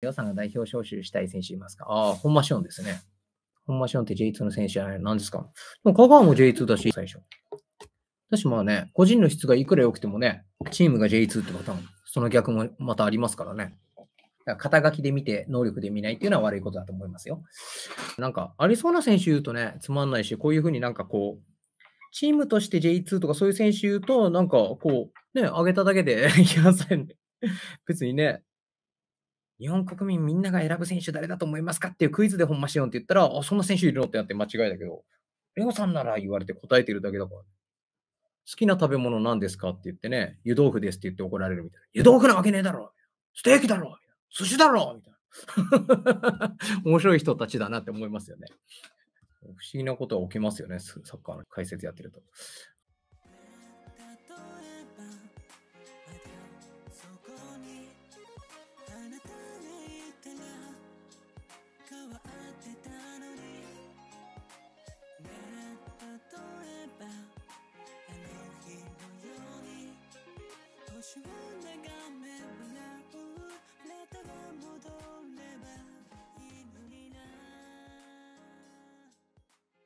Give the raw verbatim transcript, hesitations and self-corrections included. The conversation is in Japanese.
皆さんが代表招集したい選手いますか？ああ、本間翔ですね。本間翔って ジェイツー の選手じゃないの？何ですか？でも香川も ジェイツー だし、最初。私もね、個人の質がいくら良くてもね、チームが ジェイツー ってパターン、その逆もまたありますからね。だから肩書きで見て、能力で見ないっていうのは悪いことだと思いますよ。なんか、ありそうな選手言うとね、つまんないし、こういうふうになんかこう、チームとして ジェイツー とかそういう選手言うと、なんかこう、ね、上げただけで批判されるんで、別にね、日本国民みんなが選ぶ選手誰だと思いますかっていうクイズで本間しよんって言ったら、あ、そんな選手いるのってなって間違いだけど、レオさんなら言われて答えてるだけだから、ね、好きな食べ物なんですかって言ってね、湯豆腐ですって言って怒られるみたいな。湯豆腐なわけねえだろ、ステーキだろ、寿司だろみたいな。面白い人たちだなって思いますよね。不思議なことは起きますよね、サッカーの解説やってると。Sure.